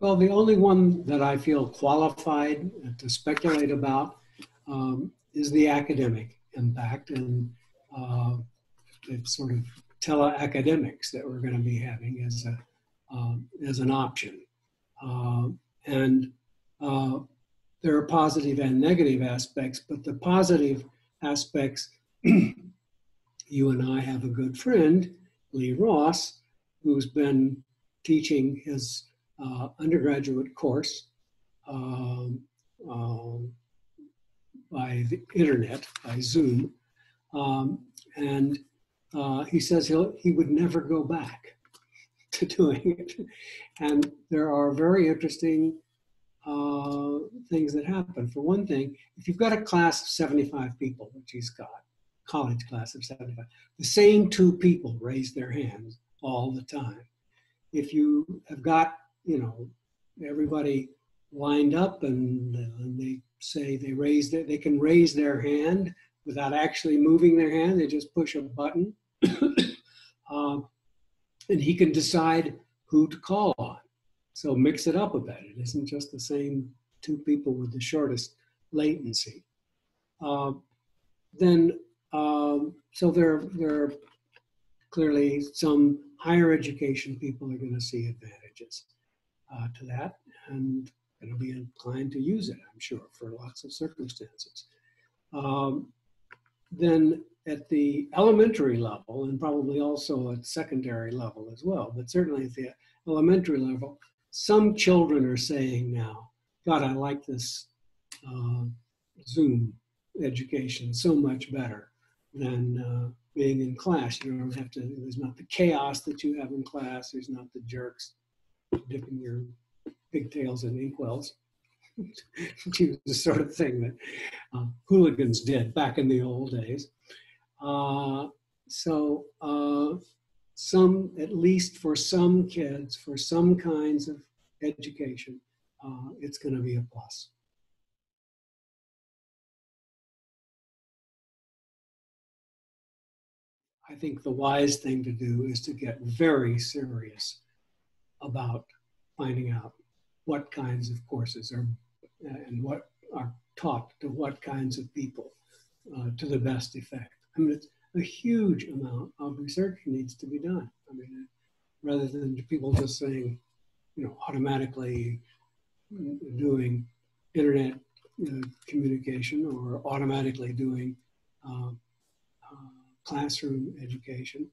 Well, the only one that I feel qualified to speculate about is the academic impact and the sort of teleacademics that we're going to be having as an option. There are positive and negative aspects, but the positive aspects, you and I have a good friend, Lee Ross, who's been teaching his undergraduate course by the internet, by Zoom, and he says he would never go back to doing it. And there are very interesting things that happen. For one thing, if you've got a class of 75 people, which he's got, college class of 75, the same two people raise their hands all the time. If you have got, you know, everybody lined up and they say they can raise their hand without actually moving their hand, they just push a button, and he can decide who to call on. So mix it up a bit. It isn't just the same two people with the shortest latency. So there are clearly some higher education people are going to see advantages to that, and going to be inclined to use it, I'm sure, for lots of circumstances. Then at the elementary level, and probably also at secondary level as well, but certainly at the elementary level, some children are saying now, God, I like this Zoom education so much better than being in class. You don't have to, there's not the chaos that you have in class, there's not the jerks dipping your pigtails in inkwells, which is the sort of thing that hooligans did back in the old days. Some, at least for some kids, for some kinds of education, it's going to be a plus. I think the wise thing to do is to get very serious about finding out what kinds of courses are and what are taught to what kinds of people to the best effect. I mean, it's a huge amount of research needs to be done. I mean, rather than people just saying, you know, automatically doing internet communication or automatically doing classroom education,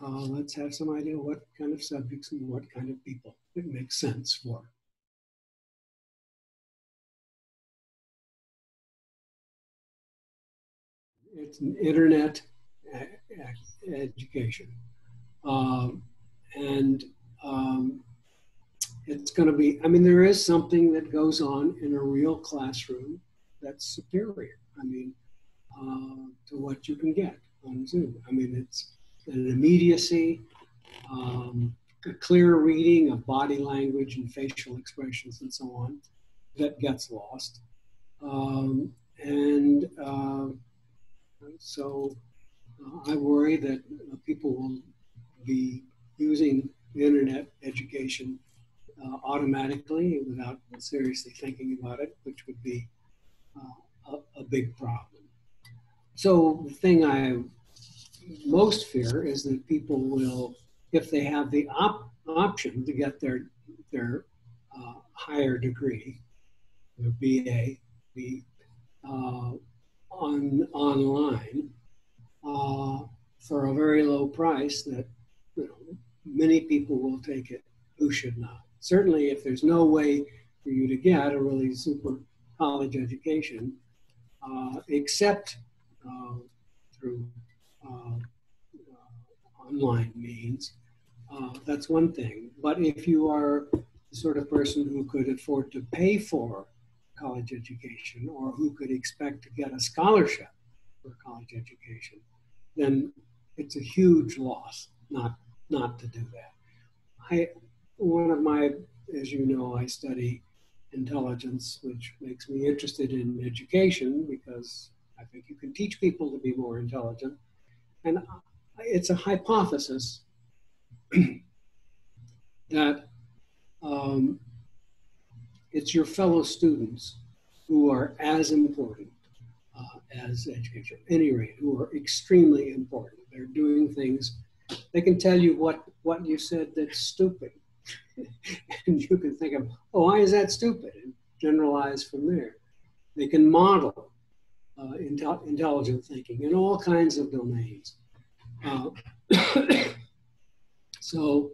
let's have some idea what kind of subjects and what kind of people it makes sense for. It's an internet education, and it's going to be, I mean, there is something that goes on in a real classroom that's superior, I mean, to what you can get on Zoom. I mean, it's an immediacy, a clear reading of body language and facial expressions and so on that gets lost, so I worry that people will be using the internet education automatically without seriously thinking about it, which would be a big problem. So the thing I most fear is that people will, if they have the option to get their higher degree, their BA, online for a very low price, that, you know, many people will take it who should not. Certainly if there's no way for you to get a really super college education except through online means, that's one thing. But if you are the sort of person who could afford to pay for college education, or who could expect to get a scholarship for college education, then it's a huge loss not to do that. As you know, I study intelligence, which makes me interested in education because I think you can teach people to be more intelligent. And it's a hypothesis that It's your fellow students who are as important as educators, at any rate, who are extremely important. They're doing things. They can tell you what you said that's stupid. And you can think of, oh, why is that stupid? And generalize from there. They can model intelligent thinking in all kinds of domains. So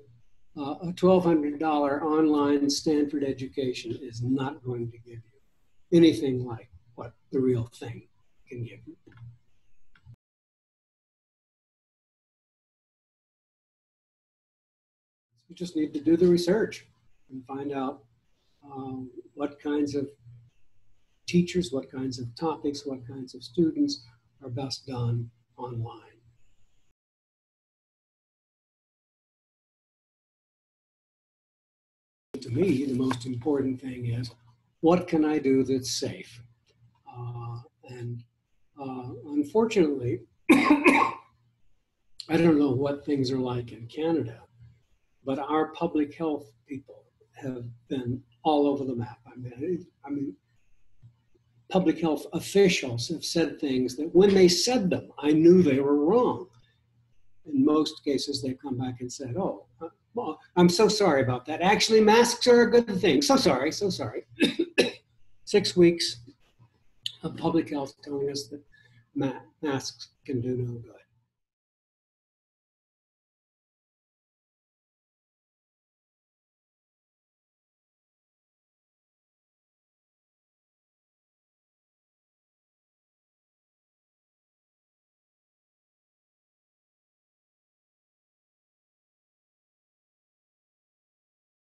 a $1,200 online Stanford education is not going to give you anything like what the real thing can give you. You just need to do the research and find out what kinds of teachers, what kinds of topics, what kinds of students are best done online. To me, the most important thing is, what can I do that's safe? Unfortunately, I don't know what things are like in Canada, but our public health people have been all over the map. I mean, public health officials have said things that when they said them, I knew they were wrong. In most cases, they come back and said, oh, well, I'm so sorry about that. Actually, masks are a good thing. So sorry, so sorry. 6 weeks of public health telling us that masks can do no good.